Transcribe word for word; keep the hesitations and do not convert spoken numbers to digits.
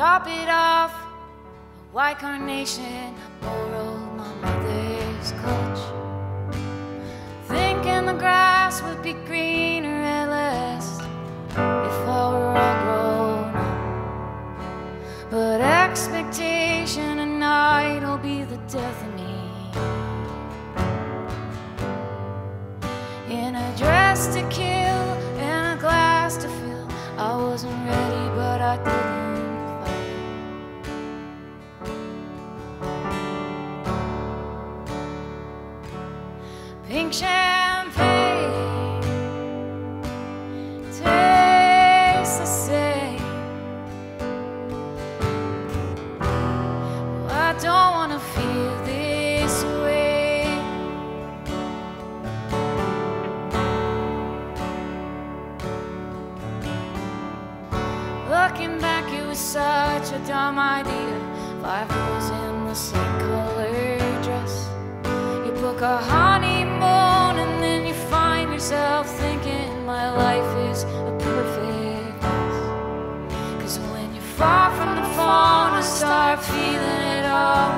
top it off, a white carnation. I borrowed my mother's clutch, thinking the grass would be greener at last if I were all grown up. But expectation and night'll be the death of me. In a dress to kill and a glass to fill, I wasn't ready, but I didn't fight. Pink champagne tastes the same. Well, I don't want to feel this way. Looking back, it was such a dumb idea. Five girls in the same colored dress. You book a honeymoon and then you find yourself thinking my life is a perfect mess. 'Cause when you're far from the phone, I start feeling it all.